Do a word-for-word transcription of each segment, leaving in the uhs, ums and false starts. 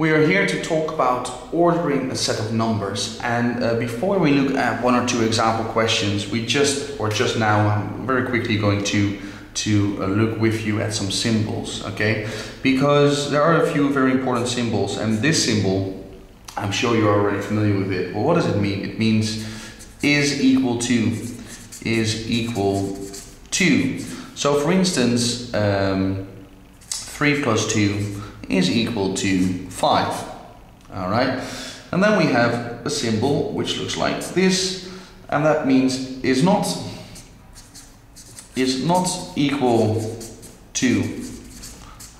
We are here to talk about ordering a set of numbers, and uh, before we look at one or two example questions, we just, or just now, I'm very quickly going to to uh, look with you at some symbols, okay? Because there are a few very important symbols, and this symbol, I'm sure you're already familiar with it. Well, what does it mean? It means is equal to, is equal to. So for instance, um, three plus two is equal to five, all right? And then we have a symbol which looks like this, and that means is not is not equal to,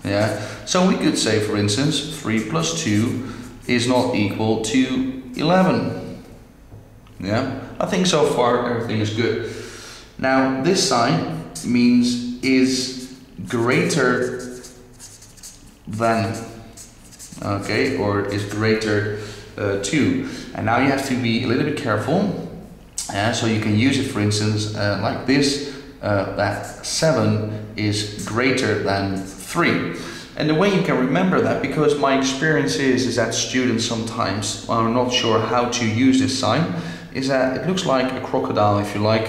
yeah? So we could say, for instance, three plus two is not equal to eleven, yeah? I think so far everything is good. Now, this sign means is greater than, okay, or is greater uh, to. And now you have to be a little bit careful, yeah? So you can use it, for instance, uh, like this, Uh, that seven is greater than three. And the way you can remember that, because my experience is, is that students sometimes are not sure how to use this sign, is that it looks like a crocodile, if you like.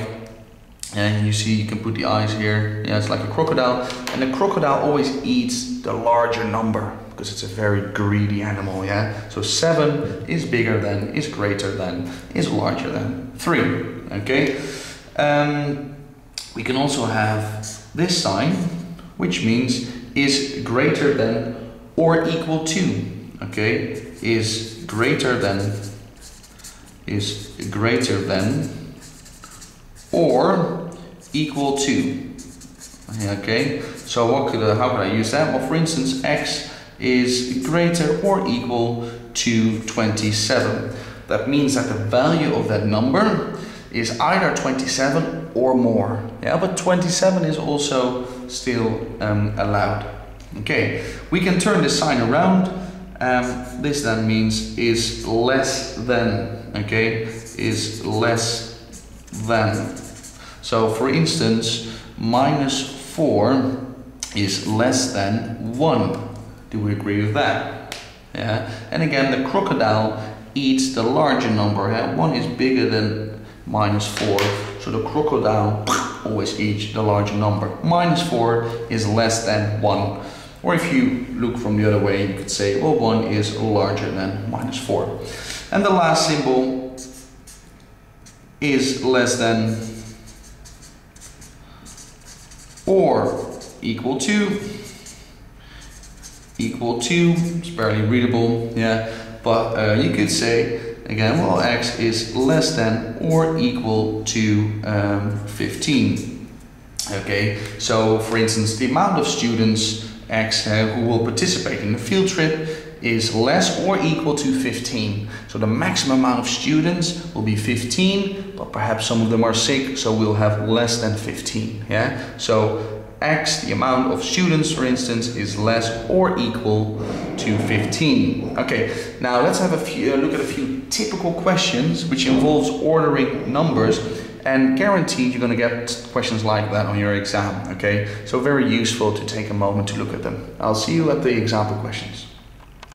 And you see, you can put the eyes here. Yeah, it's like a crocodile. And the crocodile always eats the larger number, because it's a very greedy animal, yeah? So seven is bigger than, is greater than, is larger than three, okay? Um, We can also have this sign, which means is greater than or equal to, okay? Is greater than, is greater than or equal to, okay? So what could I, how could I use that? Well, for instance, x is greater or equal to twenty-seven. That means that the value of that number is either twenty-seven or more. Yeah, but twenty-seven is also still um, allowed. Okay, we can turn this sign around. Um, this then means is less than, okay? Is less than. So for instance, minus four is less than one. Do we agree with that? Yeah, and again, the crocodile eats the larger number. Yeah? One is bigger than minus four, so the crocodile always eats the larger number. Minus four is less than one. Or if you look from the other way, you could say, well, one is larger than minus four. And the last symbol is less than or equal to, equal to, it's barely readable, yeah, but uh, you could say, again, well, x is less than or equal to um, fifteen. Okay, so for instance, the amount of students x uh, who will participate in the field trip is less or equal to fifteen. So the maximum amount of students will be fifteen, but perhaps some of them are sick, so we'll have less than fifteen. Yeah, so x, the amount of students, for instance, is less or equal to fifteen. Okay, now let's have a few, uh, look at a few typical questions which involves ordering numbers, and guaranteed you're going to get questions like that on your exam, okay? So very useful to take a moment to look at them. I'll see you at the example questions.